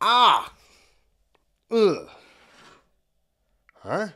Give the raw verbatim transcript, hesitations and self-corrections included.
Ah! Ugh. Huh?